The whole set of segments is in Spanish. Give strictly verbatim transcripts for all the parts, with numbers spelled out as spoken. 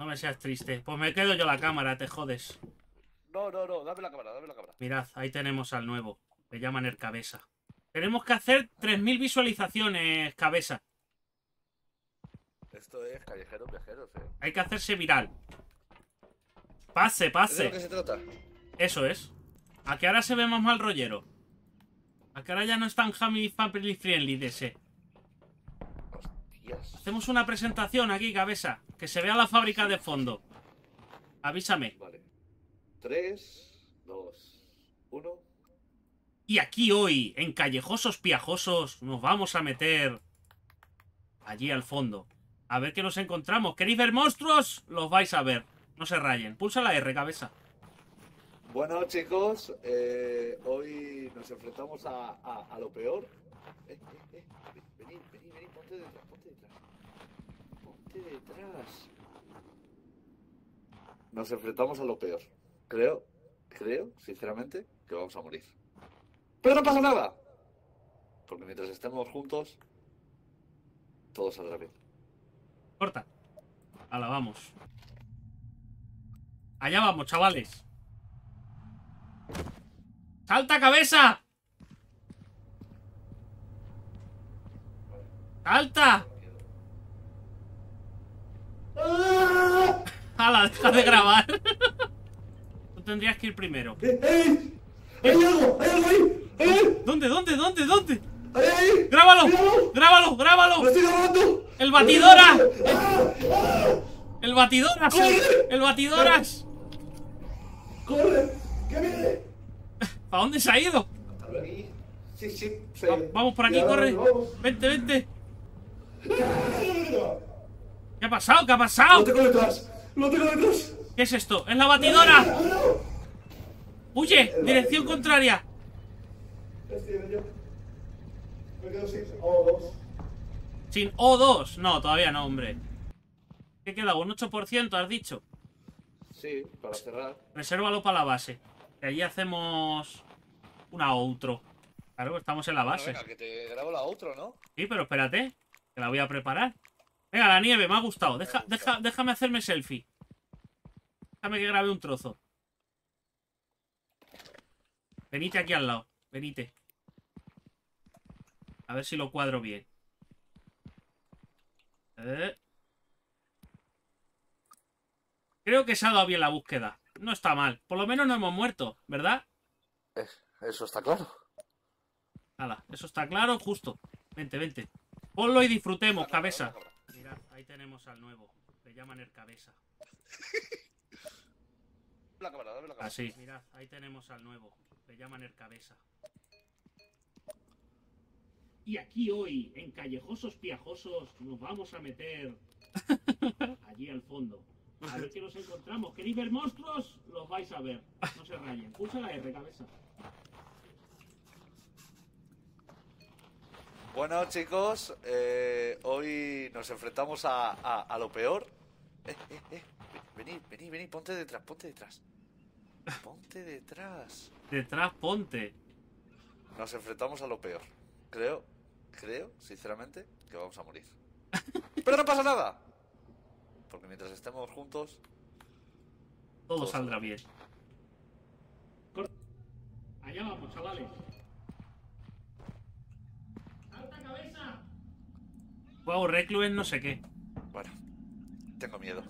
No me seas triste. Pues me quedo yo la cámara, te jodes. No, no, no, dame la cámara, dame la cámara. Mirad, ahí tenemos al nuevo. Le llaman el Cabeza. Tenemos que hacer tres mil visualizaciones, Cabeza. Esto es Callejeros Piajosos, eh. Hay que hacerse viral. Pase, pase. ¿De lo que se trata? Eso es. ¿A que ahora se ve más mal rollero? ¿A que ahora ya no es tan family friendly de ese? Hostias. Hacemos una presentación aquí, Cabeza. Que se vea la fábrica de fondo. Avísame. Vale. tres, dos, uno. Y aquí hoy, en Callejosos Piajosos, nos vamos a meter allí al fondo. A ver qué nos encontramos. ¿Queréis ver monstruos? Los vais a ver. No se rayen. Pulsa la R, Cabeza. Bueno, chicos, eh, hoy nos enfrentamos a, a, a lo peor. Eh, eh, eh, venid, venid, venid, ponte detrás, ponte detrás. Ponte detrás. Nos enfrentamos a lo peor. Creo, creo, sinceramente, que vamos a morir. ¡Pero no pasa nada! Porque mientras estemos juntos, todo saldrá bien. Corta. Ala, vamos. Allá vamos, chavales. ¡Salta, Cabeza! ¡Salta! ¡Hala, deja de grabar! Tú tendrías que ir primero. ¡Eh, eh! ¡Hay algo! ¡Hay algo ahí! ¡Eh! ¿Dónde, dónde, dónde, dónde? ¡Ahí, ahí! ¡Grábalo! ¡Grábalo, grábalo! ¡Lo estoy grabando! ¡El Batidora! ¡El Batidoras! ¡El Batidoras! ¡Corre! ¡Que viene! ¿A dónde se ha ido? Sí, sí, sí. Va, vamos por aquí, corre. Vente, vente. ¿Qué ha pasado? ¿Qué ha pasado? Lo tengo detrás. Lo tengo detrás. ¿Qué es esto? ¡Es la Batidora! ¡Huye! ¡Dirección contraria! Me quedo sin O dos. ¿Sin O dos? No, todavía no, hombre. ¿Qué queda? ¿Un ocho por ciento has dicho? Sí, para cerrar. Resérvalo para la base. Que allí hacemos una outro. Claro, estamos en la base. Bueno, venga, que te grabo la outro, ¿no? Sí, pero espérate, que la voy a preparar. Venga, la nieve, me ha gustado. Deja, deja, déjame hacerme selfie. Déjame que grabe un trozo. Venite aquí al lado, venite. A ver si lo cuadro bien. Eh... Creo que se ha dado bien la búsqueda. No está mal. Por lo menos no hemos muerto, ¿verdad? Eso está claro. Hala, eso está claro, justo. Vente, vente. Ponlo y disfrutemos, claro, Cabeza. Claro, claro. Mirad, ahí tenemos al nuevo. Le llaman el Cabeza. La cámara, dame la cámara. Así. Mirad, ahí tenemos al nuevo. Le llaman el Cabeza. Y aquí hoy, en Callejosos Piajosos, nos vamos a meter allí al fondo. A ver qué nos encontramos. ¿Queréis ver monstruos? Los vais a ver. No se rayen. Pulsa la R, Cabeza. Bueno, chicos, eh, hoy nos enfrentamos a, a, a lo peor. Eh, eh, eh. Venid, venid, venid. Ponte detrás, ponte detrás. Ponte detrás. Detrás, ponte. Nos enfrentamos a lo peor. Creo, creo, sinceramente, que vamos a morir. ¡Pero no pasa nada! Porque mientras estemos juntos, todo, todo saldrá bien. Allá vamos, chavales. ¡Alta, Cabeza! Juego Reclu en no sé qué. Bueno, tengo miedo.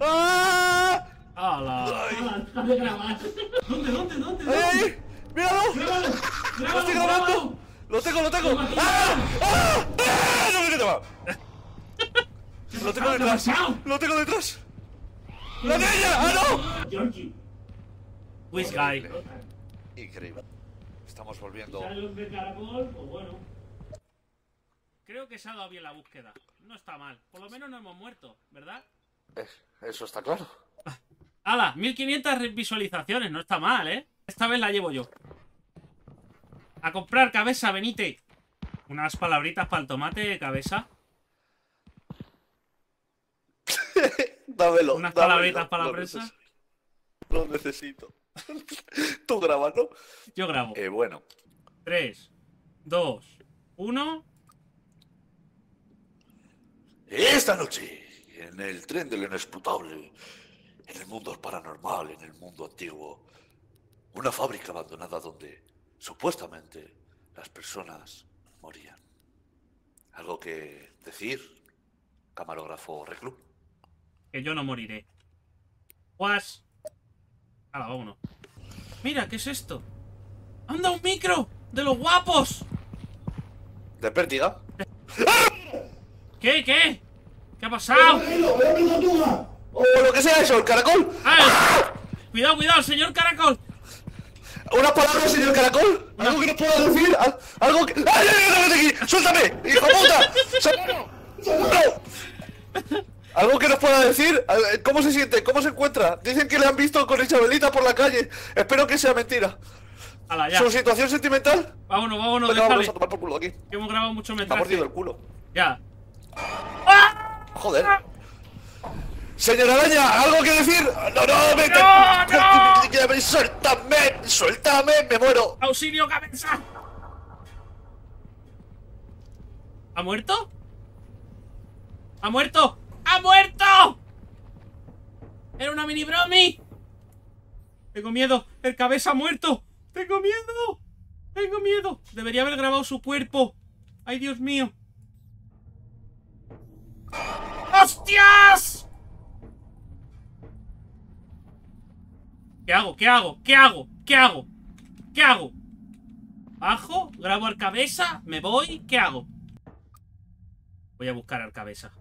¡Ah! ¡Hala! ¡Hala! ¡De grabar! ¿Dónde, dónde, dónde? ¡Eh! ¡Míralo! ¡Grábalo! ¡Lo estoy grabando! ¡Lo tengo, lo tengo! ¡Ah! ¡Ah! ¡Ah! ¡No me he quedado! ¡Lo tengo detrás! ¡Lo tengo detrás! ¡La niña! ¡Ah, no! Georgie. Whiz Guy. Increíble. Estamos volviendo. Creo que se ha dado bien la búsqueda. No está mal. Por lo menos no hemos muerto, ¿verdad? Eso está claro. ¡Hala! mil quinientas visualizaciones. No está mal, ¿eh? Esta vez la llevo yo. A comprar, Cabeza, venite. Unas palabritas para el tomate, Cabeza. Dámelo. Unas dámelo, palabritas para la prensa. Lo necesito. Tú grabas, ¿no? Yo grabo. Eh, bueno. tres, dos, uno. Esta noche, en el tren del inexplotable, en el mundo paranormal, en el mundo antiguo. Una fábrica abandonada donde, supuestamente, las personas morían. ¿Algo que decir, camarógrafo Reclu? Que yo no moriré. ¡Guas! ¡Hala, vámonos! ¡Mira, qué es esto! ¡Anda, un micro! ¡De los guapos! ¿De pérdida? ¿Qué? ¿Qué? ¿Qué ha pasado? ¡O lo que sea eso! ¡El caracol! ¡Ah! ¡Cuidado, cuidado, señor caracol! ¿Una palabra, señor caracol? ¿Algo que nos pueda decir? ¿Algo que...? ¡Ay, ay, ay! ¡Suéltame! ¡Hijo puta! ¿Algo que nos pueda decir? ¿Cómo se siente? ¿Cómo se encuentra? Dicen que le han visto con Isabelita por la calle. Espero que sea mentira. Ala, ya. ¿Su situación sentimental? Vámonos, vámonos, déjale. Vamos a tomar por culo aquí. Que hemos grabado mucho mensaje. Me ha mordido el culo. Ya. ¡Ah! Joder. ¡Ah! Señora araña, ¿algo que decir? No, no, vete. No, no. Suéltame, suéltame, me muero. Auxilio, cabeza. ¿Ha muerto? ¿Ha muerto? ¡Ha muerto! ¡Era una mini bromi! Tengo miedo. El cabeza ha muerto. ¡Tengo miedo! ¡Tengo miedo! Debería haber grabado su cuerpo. ¡Ay, Dios mío! ¡Hostias! ¿Qué hago? ¿Qué hago? ¿Qué hago? ¿Qué hago? ¿Qué hago? ¿Bajo? ¿Grabo al cabeza? ¿Me voy? ¿Qué hago? Voy a buscar al cabeza.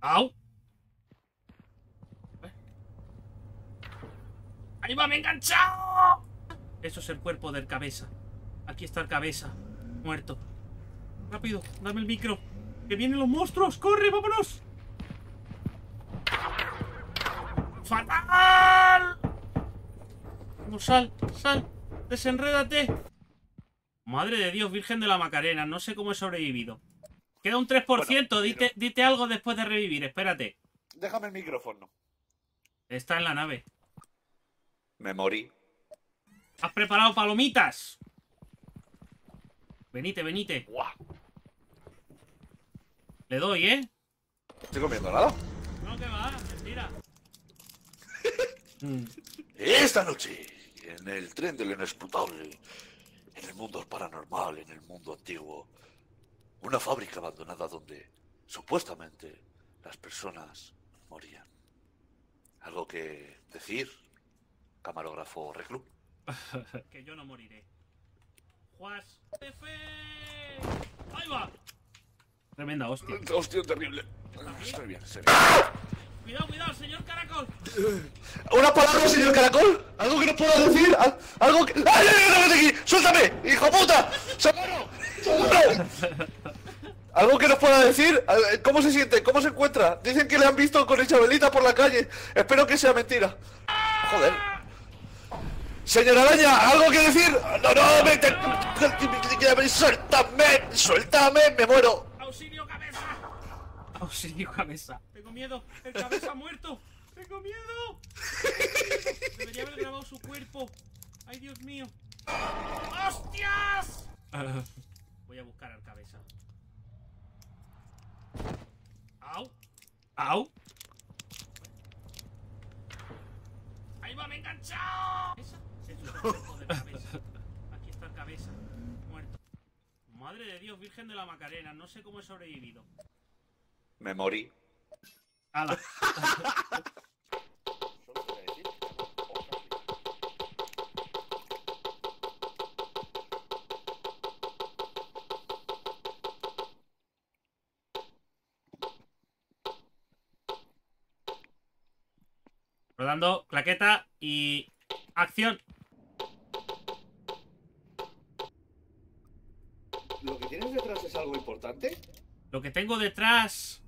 ¡Au! ¡Arriba, me he enganchado! Eso es el cuerpo del cabeza. Aquí está el cabeza, muerto. Rápido, dame el micro. ¡Que vienen los monstruos! ¡Corre, vámonos! ¡Fatal! No, sal, sal. Desenrédate. Madre de Dios, Virgen de la Macarena. No sé cómo he sobrevivido. Queda un tres por ciento. Bueno, dite, dite algo después de revivir. Espérate. Déjame el micrófono. Está en la nave. Me morí. ¿Has preparado palomitas? Venite, venite. Guau. Le doy, ¿eh? ¿Estoy comiendo nada? No, que va, mentira. Esta noche, en el tren del inexplotable, en el mundo paranormal, en el mundo antiguo, una fábrica abandonada donde, supuestamente, las personas morían. ¿Algo que decir, camarógrafo Reclu? Que yo no moriré. ¡Juas! ¡F! ¡Ahí va! Tremenda hostia. Hostia terrible. Estoy bien, estoy bien. Cuidado, cuidado, señor caracol. ¿Una palabra, señor caracol? ¿Algo que nos pueda decir? ¿Algo que...? ¡Ay, ay, ay! ¡Suéltame! ¡Hijo puta! ¡Seguro! ¡Seguro! ¿Algo que nos pueda decir? ¿Cómo se siente? ¿Cómo se encuentra? Dicen que le han visto con Isabelita por la calle. Espero que sea mentira. Joder. Señora araña, ¿algo que decir? No, no, vete. Suéltame, suéltame, me muero. Auxilio, cabeza. Auxilio, cabeza. Tengo miedo, el cabeza ha muerto. Tengo miedo. Debería haber grabado su cuerpo. Ay, Dios mío. ¡Hostias! Voy a buscar al cabeza. Au. Au. ¡Ahí va, me he enganchado! ¿Esa? Eso es el cuerpo de cabeza. Aquí está el cabeza, muerto. Madre de Dios, Virgen de la Macarena, no sé cómo he sobrevivido. Me morí. ¡Hala! Rodando, claqueta y... ¡acción! ¿Lo que tienes detrás es algo importante? Lo que tengo detrás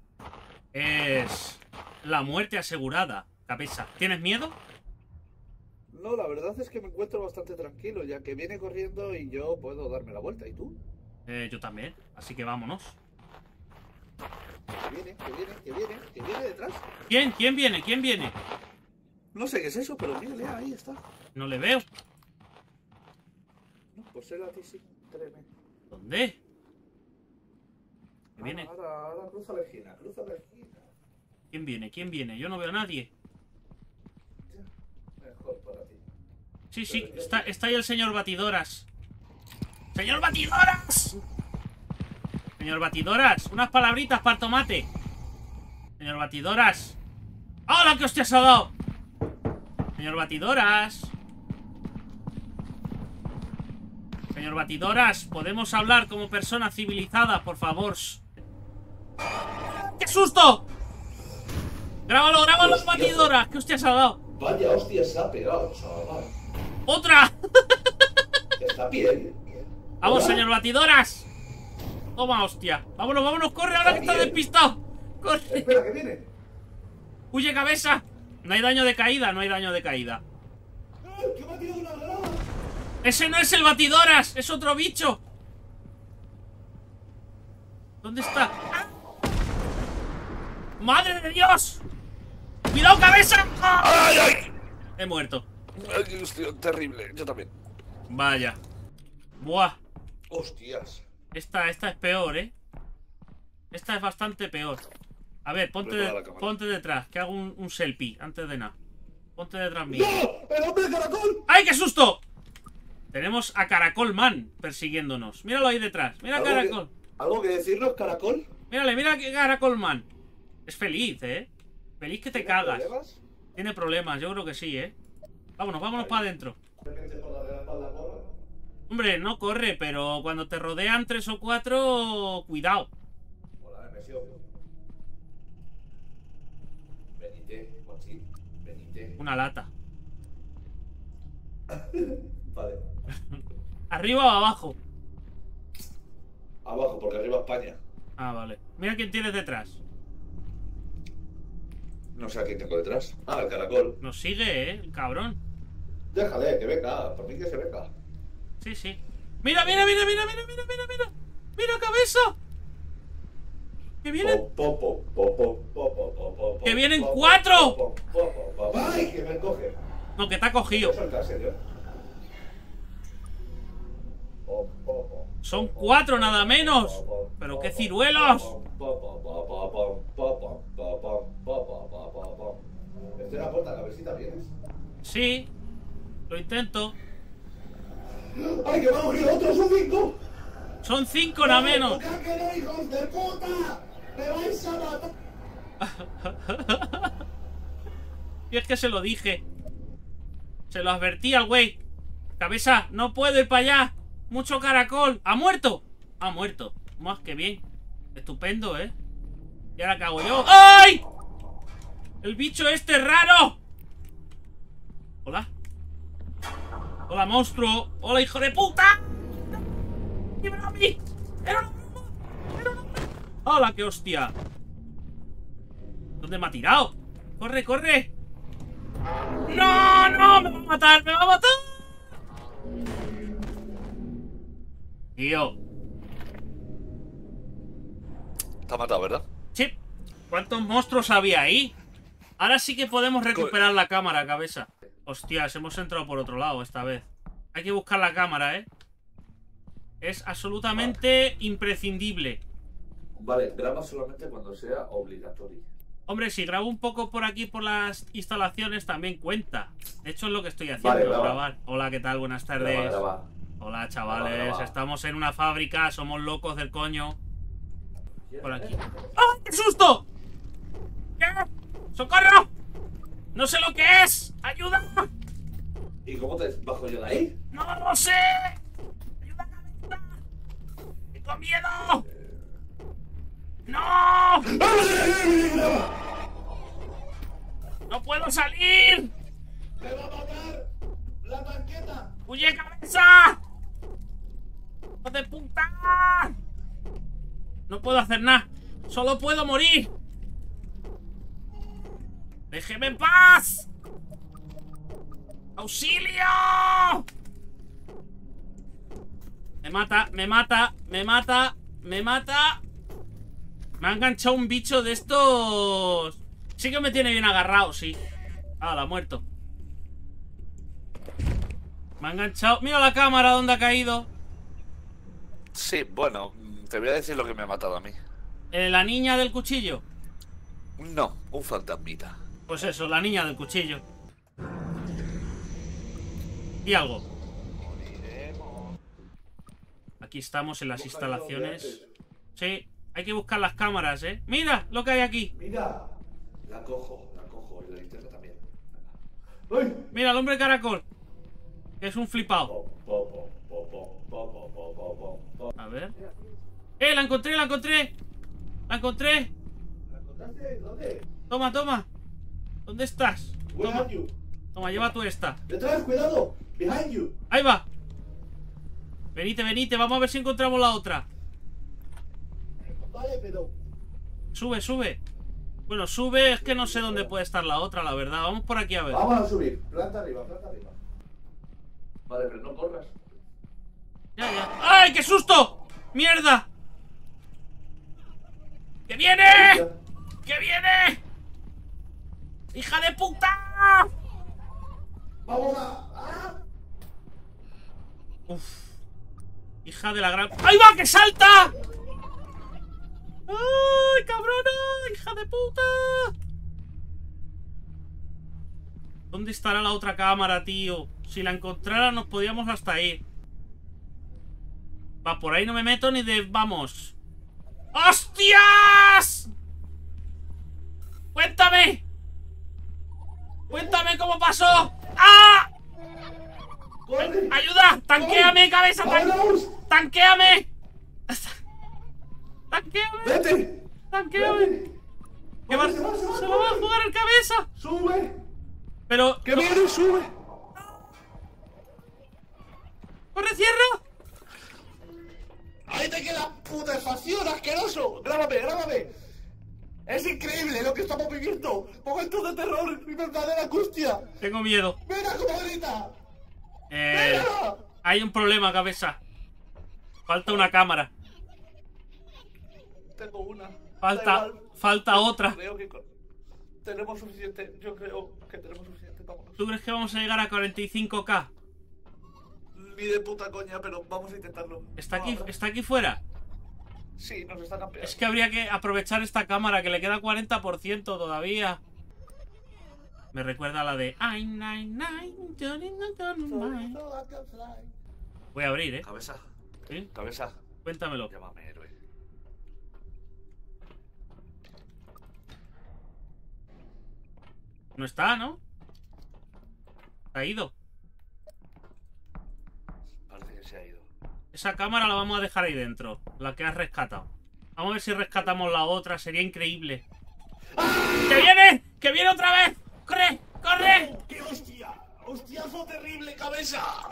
es... la muerte asegurada, cabeza. ¿Tienes miedo? No, la verdad es que me encuentro bastante tranquilo, ya que viene corriendo y yo puedo darme la vuelta. ¿Y tú? Eh, yo también, así que vámonos. Que viene, que viene, que viene, que viene detrás. ¿Quién? ¿Quién viene? ¿Quién viene? No sé qué es eso, pero mírale, ahí está. No le veo. No, pues él a ti sí, créeme. ¿Dónde? ¿Quién viene? Ahora, ahora cruza la esquina, cruza la esquina. ¿Quién viene? ¿Quién viene? Yo no veo a nadie. Mejor para ti. Sí, sí, pero está, está ahí el señor Batidoras. ¡Señor Batidoras! Señor Batidoras, unas palabritas para el tomate. Señor Batidoras. ¡Hola, que hostias ha dado! Señor Batidoras. Señor Batidoras, ¿podemos hablar como persona civilizada, por favor? ¡Qué susto! ¡Grábalo, grábalo, hostia, Batidoras! ¡Qué hostias ha dado! Vaya hostias ha pegado, chaval. ¡Otra! Está bien. ¡Vamos, ¿Hola? señor Batidoras! Toma, hostia. Vámonos, vámonos, corre ahora está que estás despistado. Corre. Espera, que viene. Huye, cabeza. No hay daño de caída, no hay daño de caída. ¿Qué me ha tirado una grada? Ese no es el Batidoras, es otro bicho. ¿Dónde está? ¡Ah! ¡Madre de Dios! ¡Cuidado, cabeza! ¡Ah! ¡Ay, ay! He muerto. Ay, qué ilusión, terrible. Yo también. Vaya. Buah. Hostias. Esta, esta es peor, ¿eh? Esta es bastante peor. A ver, ponte, de, ponte detrás, que hago un, un selfie antes de nada. Ponte detrás mío. ¡No! ¡El hombre de caracol! ¡Ay, qué susto! Tenemos a Caracol Man persiguiéndonos. Míralo ahí detrás. Mira a Caracol. Que, ¿Algo que decirnos, Caracol? Mírale, mira que Caracol Man. Es feliz, ¿eh? Feliz que te cagas. Problemas? Tiene problemas, yo creo que sí, ¿eh? Vámonos, vámonos para adentro. Hombre, no corre, pero cuando te rodean tres o cuatro, cuidado. Hola, M S O. Una lata. Vale. ¿Arriba o abajo? Abajo, porque arriba España. Ah, vale. Mira quién tienes detrás. No sé a quién tengo detrás. Ah, el caracol. Nos sigue, eh, el cabrón. Déjale, que venga. Por mí que se venga. Sí, sí. Mira, mira, mira, mira, mira, mira, mira, mira. Mira, cabeza. ¡Que vienen! ¡Que vienen cuatro! ¡Ay, que me coge! No, que te ha cogido. Son cuatro nada menos. ¡Pero qué ciruelos! Este es la puerta, cabecita, ¿vienes? Sí, lo intento. ¡Ay, que va a morir otro! ¡Son cinco! ¡Son cinco nada menos! ¡Hijos de puta! ¡Me vais a matar! Y es que se lo dije. Se lo advertí al güey. Cabeza, no puedo ir para allá. Mucho caracol. ¡Ha muerto! ¡Ha muerto! Más que bien. Estupendo, ¿eh? Y ahora cago yo. ¡Ay! ¡El bicho este es raro! Hola. Hola, monstruo. Hola, hijo de puta. ¡Dímelo a mí! ¡Era una broma! ¡Era una broma! ¡Hola, qué hostia! ¿Dónde me ha tirado? ¡Corre, corre! ¡No, no! ¡Me va a matar! ¡Me va a matar! Tío. Te ha matado, ¿verdad? Sí. ¿Cuántos monstruos había ahí? Ahora sí que podemos recuperar la cámara, cabeza. Hostias, hemos entrado por otro lado esta vez. Hay que buscar la cámara, ¿eh? Es absolutamente vale. imprescindible. Vale, graba solamente cuando sea obligatorio. Hombre, si grabo un poco por aquí, por las instalaciones, también cuenta. De hecho, es lo que estoy haciendo, vale, graba. grabar. Hola, ¿qué tal? Buenas tardes. Graba, graba. Hola, chavales. Graba, graba. Estamos en una fábrica, somos locos del coño. Por aquí. ¡Ay, qué susto! ¿Qué? ¡Socorro! ¡No sé lo que es! ¡Ayuda! ¿Y cómo te bajo yo de ahí? ¡No lo sé! ¡Con miedo! ¡No! ¡No puedo salir! ¡Me va a matar la banqueta! ¡Huye, cabeza! ¡Hijo de puta! No puedo hacer nada. ¡Solo puedo morir! ¡Déjeme en paz! ¡Auxilio! Me mata, me mata, me mata, me mata. Me ha enganchado un bicho de estos. Sí que me tiene bien agarrado, sí. Ah, la ha muerto. Me ha enganchado. Mira la cámara donde ha caído. Sí, bueno, te voy a decir lo que me ha matado a mí. Eh, ¿La niña del cuchillo? No, un fantasmita. Pues eso, la niña del cuchillo. Y algo. Aquí estamos en las instalaciones. Sí, hay que buscar las cámaras, ¿eh? ¡Mira lo que hay aquí! ¡Mira! La cojo, la cojo, la linterna también. ¡Ay! Mira, el hombre caracol. Es un flipado. A ver. ¡Eh! ¡La encontré, la encontré! ¡La encontré! ¿La encontraste? ¿Dónde? Toma, toma. ¿Dónde estás? Toma, toma, lleva tú esta. ¡Detrás, cuidado! ¡Behind you! ¡Ahí va! Venite, venite, vamos a ver si encontramos la otra. Vale, pero... Sube, sube. Bueno, sube, es que no sé dónde puede estar la otra, la verdad. Vamos por aquí a ver. Vamos a subir, planta arriba, planta arriba. Vale, pero no corras. Ya, ya. ¡Ay, qué susto! ¡Mierda! ¡Que viene! ¡Que viene! ¡Hija de puta! ¡Vamos a...! Uf. Hija de la gran... ¡Ahí va, que salta! ¡Ay, cabrona! ¡Hija de puta! ¿Dónde estará la otra cámara, tío? Si la encontrara nos podíamos hasta ir. Va, por ahí no me meto ni de... ¡Vamos! ¡Hostias! ¡Cuéntame! ¡Cuéntame cómo pasó! ¡Ah! ¡Corre! ¡Ayuda! ¡Tanquéame, cabeza! Tan... ¡Tanquéame! ¡Tanquéame! ¡Vete! ¡Tanquéame! Vete. ¿Qué va? Se, va, se, va, ¡Se lo va a jugar el cabeza! ¡Sube! Pero... ¡Que viene no... sube! ¡Corre, cierra! ¡Ahí te queda putrefacción, asqueroso! ¡Grábame, grábame! ¡Es increíble lo que estamos viviendo! ¡Momentos de terror y verdadera angustia! Tengo miedo. ¡Mira cómo grita! Eh, hay un problema, cabeza. Falta una cámara. Tengo una. Falta, falta otra. Creo que tenemos suficiente. Yo creo que tenemos suficiente. Vámonos. ¿Tú crees que vamos a llegar a cuarenta y cinco K? Ni de puta coña, pero vamos a intentarlo. ¿Está aquí, no, ¿está aquí fuera? Sí, nos está campeando. Es que habría que aprovechar esta cámara, que le queda cuarenta por ciento todavía. Me recuerda a la de... Voy a abrir, ¿eh? Cabeza. ¿Sí? Cabeza. Cuéntamelo. Llámame héroe. No está, ¿no? Se ha ido. Parece que se ha ido. Esa cámara la vamos a dejar ahí dentro. La que has rescatado. Vamos a ver si rescatamos la otra. Sería increíble. ¡Ah! ¡Que viene! ¡Que viene otra vez! ¡Corre! ¡Corre! Oh, ¡qué hostia! ¡Hostiazo terrible, cabeza!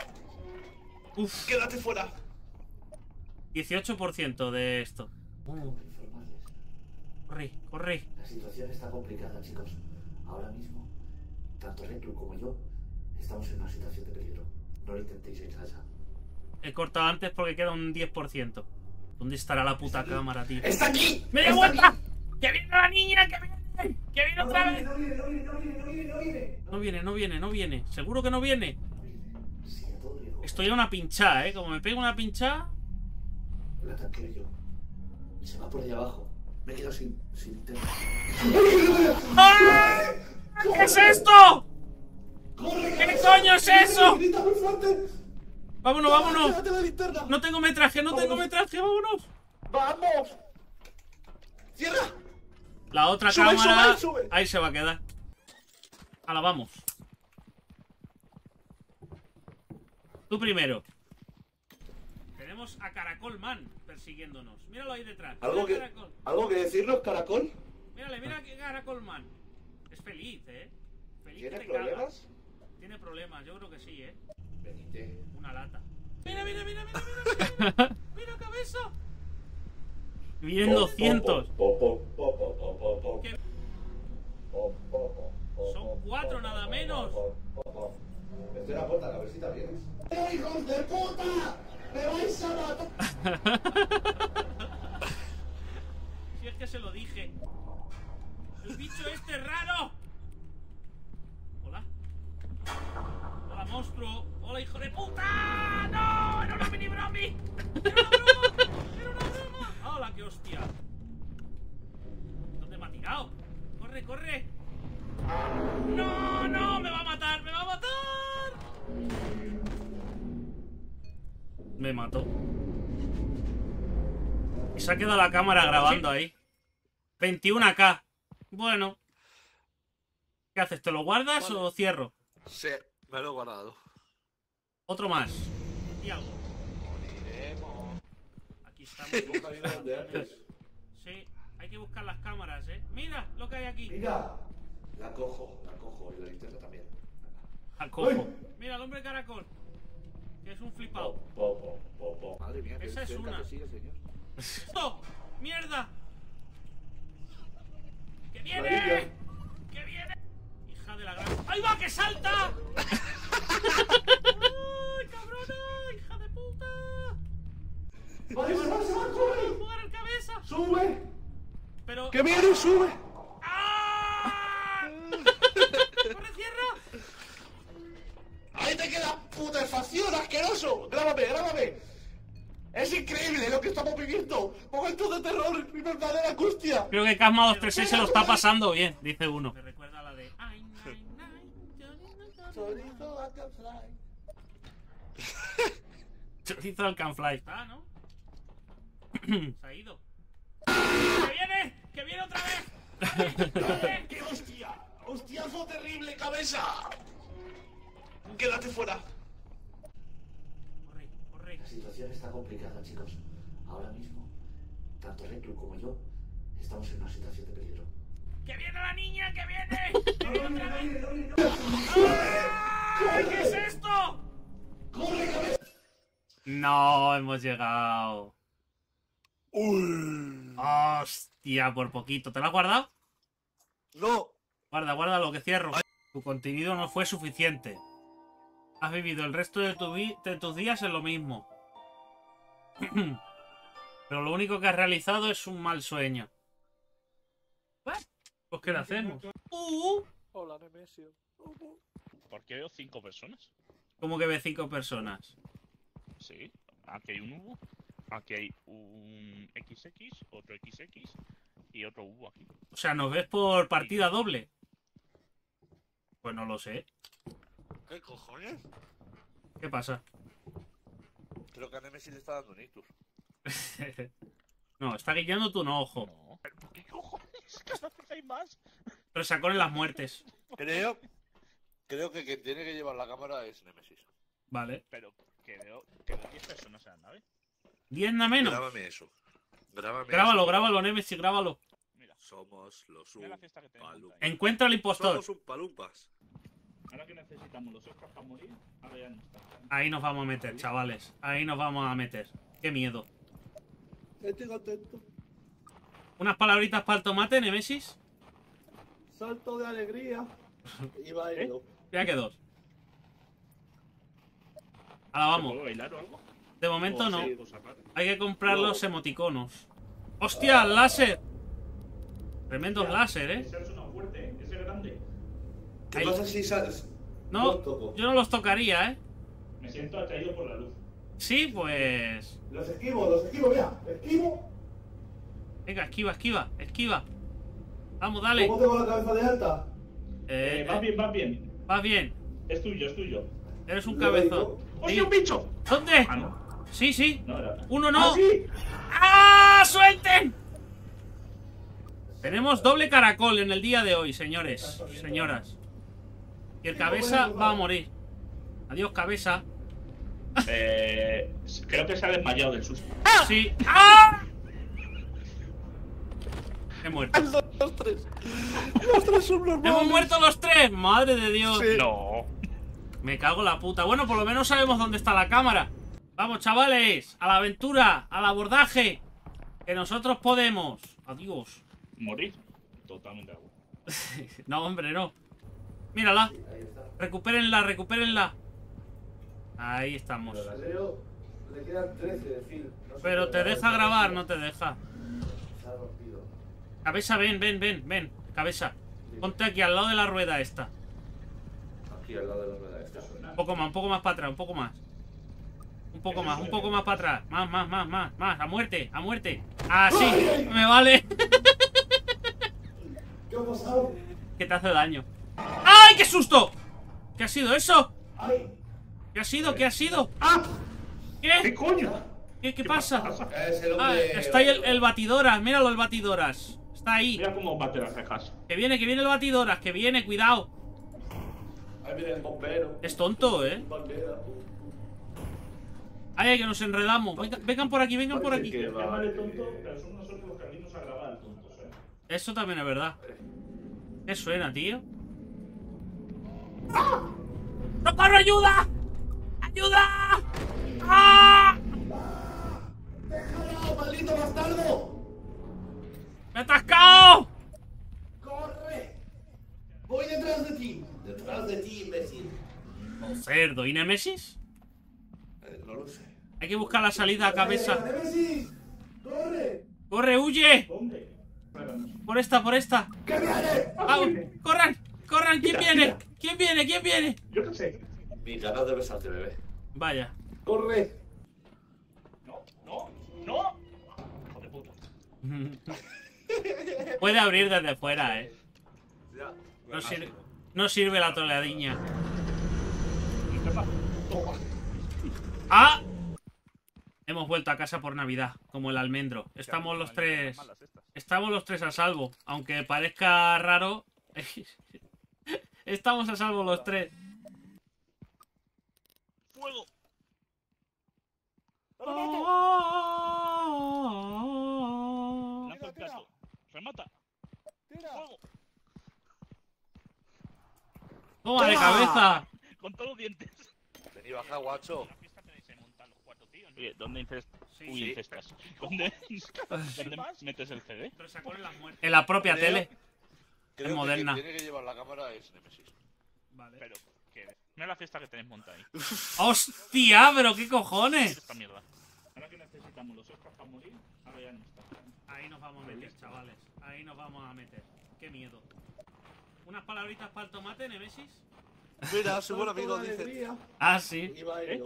Uf. ¡Quédate fuera! dieciocho por ciento de esto. Bueno, informales. Corre, corre. La situación está complicada, chicos. Ahora mismo, tanto Reclu como yo estamos en una situación de peligro. No lo intentéis en casa. He cortado antes porque queda un diez por ciento. ¿Dónde estará la puta cámara, tío? ¡Está aquí! ¡Me da vuelta! ¡Que viene la niña! ¡Que viene! ¡Que viene otra vez! No viene, no viene, no viene, no viene, no viene. No viene, no viene, no viene. Seguro que no viene. Estoy a una pinchada, eh. Como me pego una pinchada. La tanqueo yo. Se va por allá abajo. Me quedo sin sin tema. ¿Qué es esto? ¿Qué coño es eso? Vámonos, vámonos. No tengo metraje, no tengo metraje, vámonos. ¡Vamos! ¡Cierra! La otra sube, cámara, sube, sube. Ahí se va a quedar. Ala, vamos. Tú primero. Tenemos a Caracol Man persiguiéndonos. Míralo ahí detrás. ¿Algo que, ¿algo que decirnos, Caracol? Mírale, mira que Caracol Man. Es feliz, ¿eh? Feliz. ¿Tiene problemas? Caga. Tiene problemas, yo creo que sí, ¿eh? Venite. Una lata. Mira, mira, mira, mira, mira. Mira, mira cabeza. Vienen doscientos. ¿Qué? Son cuatro nada menos. Estoy a la puerta, la cabecita, ¿vienes? ¡Hijos de puta! ¡Me vais a matar! Si es que se lo dije. ¡El bicho este raro! Hola. Hola, monstruo. Hola, hijo de puta. ¡No! ¡Era una mini brombi! ¡Era una broma! ¡Era una broma! ¡Hola, qué hostia! cuidado. Corre, corre. No, no, me va a matar, me va a matar. Me mató. Y se ha quedado la cámara grabando ahí. veintiuno K. Bueno. ¿Qué haces? ¿Te lo guardas vale. o cierro? Sí, me lo he guardado. Otro más. Y algo. Moriremos. Aquí estamos. Sí, hay que buscar las cámaras, ¿eh? Mira lo que hay aquí. Mira. La cojo, la cojo. Y la linterna también. La cojo. ¡Ay! Mira, el hombre caracol. Que es un flipado. Po, po, po, po, po. Madre mía, esa es una. Sigue, señor. ¡Esto! ¡Mierda! ¡Que viene! ¡Que viene! ¡Hija de la gran! ¡Ahí va, que salta! ¡Ay, cabrona! ¡Hija de puta! ¡Vale, se va, se va! ¡Sube! ¡Jugar al cabeza! ¡Sube! Pero... ¡Que viene, sube! ¡Ah! ¡Corre, cierra! ¡Ahí te queda putrefacción, asqueroso! ¡Grábame, grábame! ¡Es increíble lo que estamos viviendo! ¡Momento de terror! ¡Mi verdadera angustia! Creo que Casma dos tres seis se lo está pasando bien, dice uno. Me recuerda a la de... Chorizo Alcanfly. Chorizo Alcanfly. Está, ¿no? Se ha ido. ¡Que viene! ¡Que viene otra vez! ¡Dale! ¡Qué hostia! ¡Hostiazo terrible, cabeza! ¡Quédate fuera! Corre, corre. La situación está complicada, chicos. Ahora mismo, tanto Reclu como yo estamos en una situación de peligro. ¡Que viene la niña! ¡Que viene! ¡No, no, no! ¿Qué es esto? ¡Corre, cabeza! No, hemos llegado. Uy. ¡Hostia, por poquito! ¿Te lo has guardado? No. Guarda, guarda lo que cierro. Ay. Tu contenido no fue suficiente. Has vivido el resto de, tu de tus días en lo mismo. Pero lo único que has realizado es un mal sueño. ¿What? Pues ¿qué le hacemos? Uh. Hola, Nemesio. Uh. ¿Por qué veo cinco personas? ¿Cómo que ve cinco personas? Sí. Aquí hay un U, aquí hay un equis equis, otro equis equis y otro U aquí. O sea, ¿nos ves por partida doble? Pues no lo sé. ¿Qué cojones? ¿Qué pasa? Creo que a Nemesis le está dando un ictus. No, está guiando tu no ojo. No. ¿Pero qué cojones? ¿Cada vez hay más? Pero sacó en las muertes. Creo, creo que quien tiene que llevar la cámara es Nemesis. Vale. Pero creo que diez personas en la nave. ¿diez nada menos? Grábame eso. Grábame grábalo, eso. grábalo, Nemesis, grábalo. Mira. Somos los Umpalumpas. Encuentra al impostor. Somos Umpalumpas. Ahora que necesitamos los Oscars para morir, ahora ya no está. Ahí nos vamos a meter, chavales. Ahí nos vamos a meter. Qué miedo. Estoy contento. ¿Unas palabritas para el tomate, Nemesis? Salto de alegría. Y bailo. Ya ¿Eh? que dos. Ahora vamos. ¿Puedo bailar o algo? De momento o no. Sí, hay que comprar no. los emoticonos. ¡Hostia, ah. láser! Tremendo ya. láser, ¿eh? Ese es uno fuerte, ese es grande. ¿Qué pasa si sales? No, yo no los tocaría, ¿eh? Me siento atraído por la luz. Sí, pues... Los esquivo, los esquivo, mira, esquivo. Venga, esquiva, esquiva, esquiva. Vamos, dale. ¿Cómo tengo la cabeza de alta? Eh, eh vas eh. bien, vas bien. Vas bien. Es tuyo, es tuyo. Eres un cabezón. ¡Oye, un bicho! ¿Dónde? Ah, no. Sí, sí. No, no, no. Uno no. ¡Ah, sí! ¡Ah, suelten! Tenemos doble caracol en el día de hoy, señores, señoras. Y el cabeza va a morir. Adiós, cabeza. Eh, creo que se ha desmayado del susto. ¡Ah! Sí. ¡Ah! He muerto. Los tres. Los tres son normales. ¡Hemos muerto los tres! ¡Madre de Dios! Sí. No. Me cago en la puta. Bueno, por lo menos sabemos dónde está la cámara. Vamos, chavales. A la aventura. Al abordaje. Que nosotros podemos. Adiós. ¿Morir? Totalmente agua. No, hombre, no. Mírala. Recupérenla, recupérenla. Ahí estamos. Pero te deja grabar, no te deja. Cabeza, ven, ven, ven, ven. Cabeza. Ponte aquí al lado de la rueda esta. Aquí al lado de la rueda esta. Un poco más, un poco más para atrás, un poco más. Un poco más, un poco más para atrás. Más, más, más, más, más. A muerte, a muerte. Así, me vale. que te hace daño. ¡Ay, qué susto! ¿Qué ha sido eso? ¿Qué ha sido? ¿Qué ha sido? ¡Ah! ¿Qué? ¿Qué coño? ¿Qué, qué, ¿Qué pasa? pasa? Ah, está ahí el, el Batidoras, míralo, el Batidoras. Está ahí. Mira cómo bate las cejas. Que viene, que viene el Batidoras, que viene, cuidado. Ahí viene el bombero. Es tonto, eh. Ay, que nos enredamos. Venga, vengan por aquí, vengan por aquí. Eso también es verdad. ¿Qué suena, tío? ¡Ah! ¡Socorro, ayuda! ¡Ayuda! ¡Ah! ¡Déjalo, maldito bastardo! ¡Me he atascado! ¡Corre! Voy detrás de ti. Detrás de ti, imbécil. Oh, cerdo. ¿Y Nemesis? Eh, no lo sé. Hay que buscar la salida a cabeza. ¡Nemesis! ¡Corre! ¡Corre, huye! ¿Dónde? Por esta, por esta. ¡Que viene! Ah, ¡corran! ¡Corran! ¿Quién mira, viene? Mira. ¿Quién viene? ¿Quién viene? Yo no sé. Mi ganas de besarte, bebé. Vaya. ¡Corre! No, no, no. Hijo de puta. Puede abrir desde fuera, eh. Ya, no, sir no sirve la troleadiña. ¡Ah! Hemos vuelto a casa por Navidad, como el almendro. Estamos los tres. Estamos los tres a salvo. Aunque parezca raro. Estamos a salvo los tres. ¡Fuego! ¡Oh! ¡Lanza el plato! ¡Remata! ¡Tira! ¡Fuego! ¡Toma de cabeza! Con todos los dientes. Vení, baja, guacho. Oye, ¿dónde infestas? Sí, Uy, sí. infestas. ¿Dónde, ¿Dónde metes el C D? En la propia creo, tele. Creo es moderna. Que tiene que llevar la cámara es Nemesis. Vale. Pero, ¿qué? Mira la fiesta que tenéis montada ahí. ¡Hostia, pero qué cojones! Esta mierda. Ahora que necesitamos los Oscars para morir, ahora ya no está. Ahí nos vamos a meter, chavales. Ahí nos vamos a meter. Qué miedo. ¿Unas palabritas para el tomate, Nemesis? Mira, su buen amigo dice... Ah, sí. Iba a ir.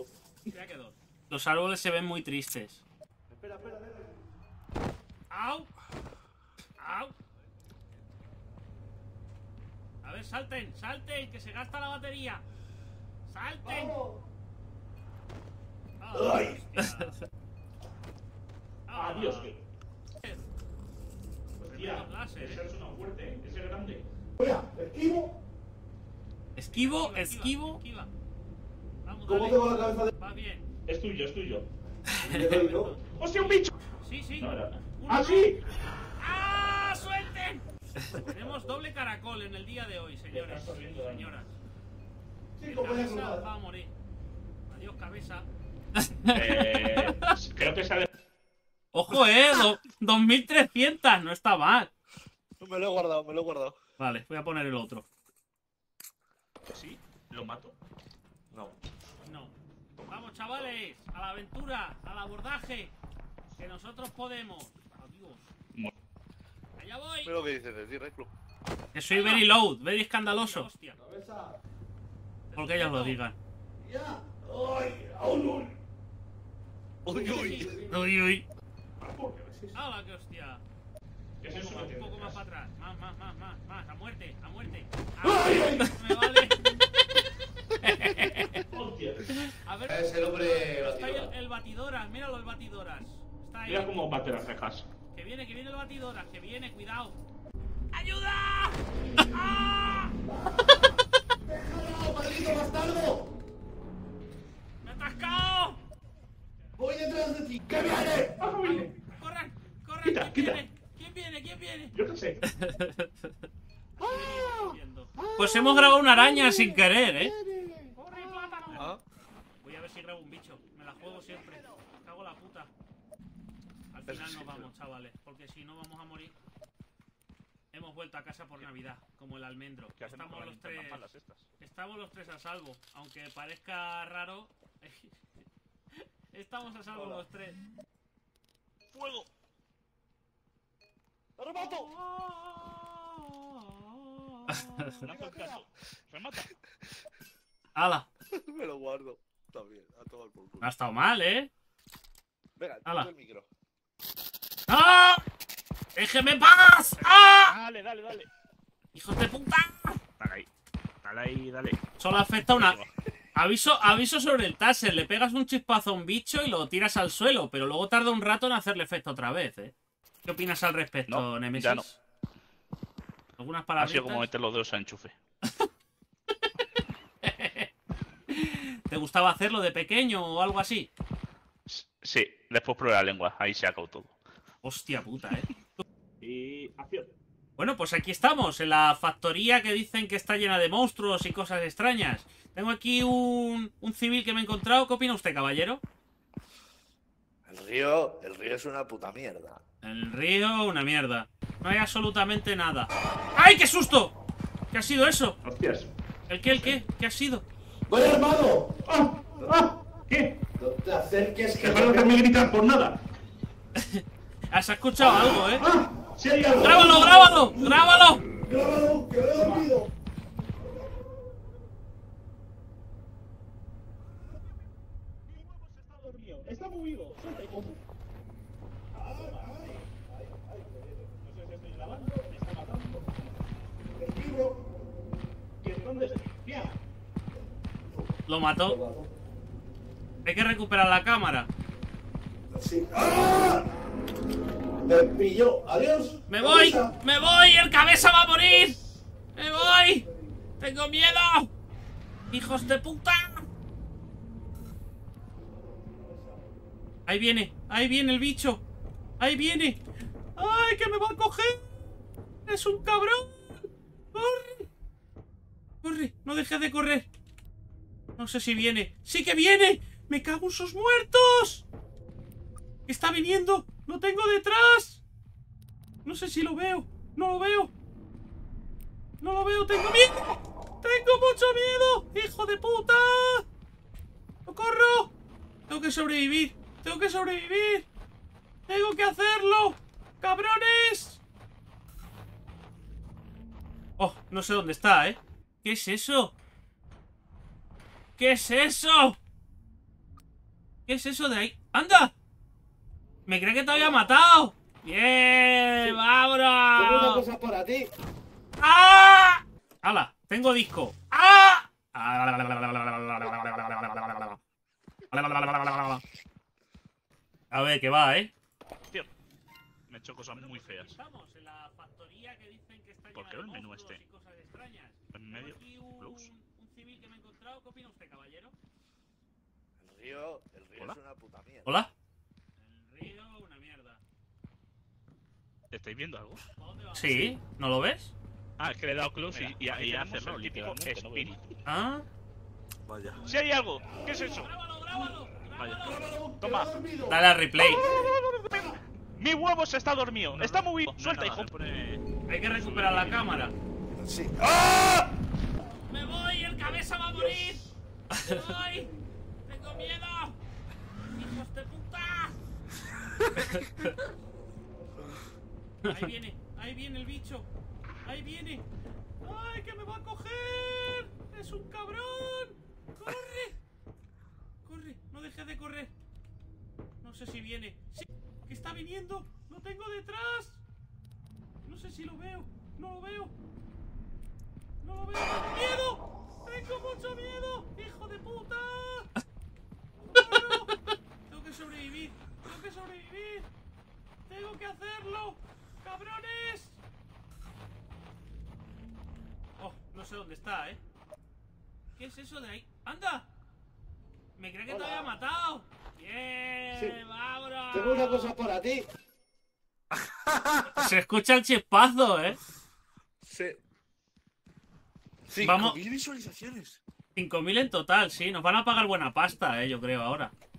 Ya quedó. Los árboles se ven muy tristes. Espera, espera, espera. ¡Au! ¡Au! A ver, salten, salten, que se gasta la batería. ¡Salten! ¡Vamos! Oh, ¡ay! ¡Adiós! Hostia, ese es una fuerte, ese es grande. ¡Mira, esquivo! Esquivo, esquivo. Esquiva. Vamos, ¿cómo te va la cabeza de...? Va bien. Es tuyo, es tuyo. ¡Hostia, un bicho! Sí, sí. No, no, no. ¡Así! ¡Ah, suelten! Tenemos doble caracol en el día de hoy, señores. Señoras. Sí, cabeza va a morir. Adiós, cabeza. Eh, creo que sale. Ojo, eh. dos mil trescientos, no está mal. Me lo he guardado, me lo he guardado. Vale, voy a poner el otro. ¿Sí? ¿Lo mato? No. Vamos, chavales, a la aventura, al abordaje, que nosotros podemos. Adiós. Allá voy. Pero lo que dices de ti, Reclu. Que soy very loud, very escandaloso. Hostia. Porque ellos lo digan. Ya. Ay, uy, uy. Uy, uy. ¡Hala, qué hostia! ¿Qué es eso? Un poco más para atrás. Más, más, más, más, más. A muerte, a muerte. A muerte. Me vale. A ver, es el hombre Batidoras. Está ahí el, el Batidoras, míralo, el Batidoras. Está ahí. Mira cómo bate las cejas. Que viene, que viene el Batidoras, que viene, cuidado. ¡Ayuda! ¡Ah! ¡Déjalo, maldito bastardo! ¡Me he atascado! ¡Voy detrás de ti! ¡Que viene! ¡Ah, viene! ¡Corran! ¡Corran! Quita, ¿Quién quita. viene? ¿Quién viene? ¿Quién viene? Yo no sé. Pues hemos grabado una araña sin querer, ¿eh? Voy a ver si grabo un bicho. Me la juego siempre. Cago la puta. Al final nos vamos, chavales. Porque si no vamos a morir. Hemos vuelto a casa por Navidad. Como el almendro. Estamos los tres. Estamos los tres a salvo. Aunque parezca raro. Estamos a salvo los tres. ¡Fuego! ¡Remato! ¡Remata! ¡Hala! Me lo guardo. Está bien, ha tomado el pulpo. No ha estado mal, ¿eh? Venga, toma el micro. ¡Ah! ¡Déjeme en paz! ¡Ah! Dale, dale, dale. ¡Hijos de puta! Dale ahí, dale ahí, dale. Solo afecta una... Aviso, aviso sobre el taser. Le pegas un chispazo a un bicho y lo tiras al suelo, pero luego tarda un rato en hacerle efecto otra vez, ¿eh? ¿Qué opinas al respecto, no, Nemesis? Ya no. ¿Algunas palabras? Ha sido como meter los dedos a enchufe. ¿Te gustaba hacerlo de pequeño o algo así? Sí, después probé la lengua. Ahí se acabó todo. Hostia puta, ¿eh? Y acción. Bueno, pues aquí estamos, en la factoría que dicen que está llena de monstruos y cosas extrañas. Tengo aquí un, un civil que me he encontrado. ¿Qué opina usted, caballero? El río, el río es una puta mierda. El río, una mierda. No hay absolutamente nada. ¡Ay, qué susto! ¿Qué ha sido eso? Hostias. ¿El qué, el qué? ¿Qué ha sido? ¡Voy armado! ¡Ah! ¡Ah! ¿Qué? No te acerques, que no dejarme gritar por nada. ¿Has escuchado ah, algo, eh? ¡Ah! Sí, ¡Grábalo, grábalo! ¡Grábalo! ¡Grábalo, que me he dormido! ¡Está movido! ¡Suelta y como! ¡Ay, ay! ¡Ay, ay! No sé si estoy grabando, me está matando. ¡El libro! ¿Y entonces? ¡Pia! Lo mató. Hay que recuperar la cámara. Sí. ¡Ah! Me pilló. Adiós. Me voy. Cabeza. Me voy. El cabeza va a morir. Me voy. Tengo miedo. Hijos de puta. Ahí viene. Ahí viene el bicho. Ahí viene. Ay, que me va a coger. Es un cabrón. Corre. Corre. No dejes de correr. No sé si viene. ¡Sí que viene! ¡Me cago en sus muertos! ¡Está viniendo! ¡Lo tengo detrás! No sé si lo veo. ¡No lo veo! ¡No lo veo! ¡Tengo miedo! ¡Tengo mucho miedo! ¡Hijo de puta! ¡No corro! ¡Tengo que sobrevivir! ¡Tengo que sobrevivir! ¡Tengo que hacerlo! ¡Cabrones! Oh, no sé dónde está, ¿eh? ¿Qué es eso? ¿Qué es eso? ¿Qué es eso de ahí? ¡Anda! ¡Me cree que te había matado! ¡Bien! Sí. ¡Vámonos! Tengo una cosa para ti. ¡Ah! ¡Hala! Tengo disco. ¡Ah! A ver, que va, ¿eh? Tío, me he hecho cosas muy feas. ¿Por qué el menú este? En medio. Plus. ¿Qué opina usted, caballero? El río, el río ¿Hola? Es una puta mierda. ¿Hola? El río, una mierda. ¿Estáis viendo algo? Sí, ¿no lo ves? Ah, es que le he dado close y, y, y ha cerrado el típico espíritu. Ah, vaya. Si hay algo, ¿qué es eso? Grábalo, grábalo, grábalo. Vaya. Toma, dale a replay. Mi huevo se está dormido, no, está movido. No, suelta, nada, hijo. Pone... Hay que recuperar la cámara. Sí. ¡Ah! ¡Me voy! ¡El cabeza va a morir! ¡Me voy! ¡Tengo miedo! ¡Hijos de puta! Ahí viene, ahí viene el bicho. Ahí viene. ¡Ay, que me va a coger! ¡Es un cabrón! ¡Corre! ¡Corre! ¡No dejes de correr! No sé si viene. ¡Sí! ¡Que está viniendo! ¡Lo tengo detrás! No sé si lo veo. ¡No lo veo! ¡No lo veo! ¡Tengo miedo! ¡Tengo mucho miedo! ¡Hijo de puta! Bueno, tengo que sobrevivir. Tengo que sobrevivir. Tengo que hacerlo. ¡Cabrones! Oh, no sé dónde está, ¿eh? ¿Qué es eso de ahí? ¡Anda! Me cree que Hola. Te había matado. ¡Bien! Sí. ¡Vámonos! Tengo una cosa para ti. Se escucha el chispazo, ¿eh? Sí. cinco mil visualizaciones. cinco mil en total, sí. Nos van a pagar buena pasta, eh, yo creo, ahora.